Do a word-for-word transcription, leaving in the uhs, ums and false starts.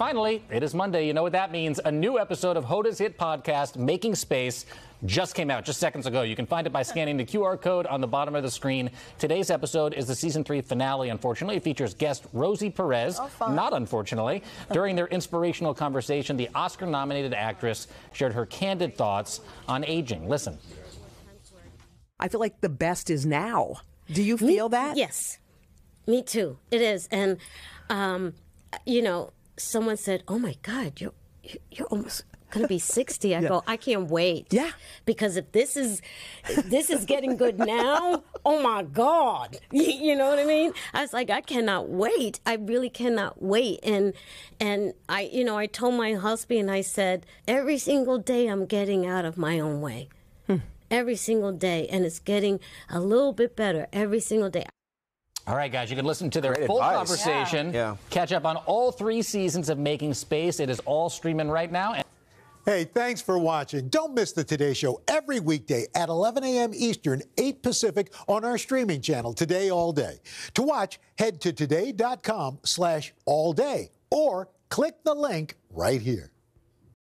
Finally, it is Monday. You know what that means. A new episode of Hoda's hit podcast, Making Space, just came out just seconds ago. You can find it by scanning the Q R code on the bottom of the screen. Today's episode is the season three finale, unfortunately. It features guest Rosie Perez, oh, not unfortunately. During their inspirational conversation, the Oscar-nominated actress shared her candid thoughts on aging. Listen. I feel like the best is now. Do you feel me, that? Yes. Me too. It is. And, um, you know... someone said, "Oh my God, you're you're almost gonna be sixty." I yeah. go, "I can't wait." Yeah, because if this is if this is getting good now, oh my God, you know what I mean? I was like, I cannot wait. I really cannot wait. And and I, you know, I told my husband, I said, every single day I'm getting out of my own way, hmm. every single day, and it's getting a little bit better every single day. All right, guys, you can listen to their Great full advice. conversation, yeah. Yeah. catch up on all three seasons of Making Space. It is all streaming right now. Hey, thanks for watching. Don't miss the Today Show every weekday at eleven a m Eastern, eight Pacific on our streaming channel, Today All Day. To watch, head to today dot com slash all day or click the link right here.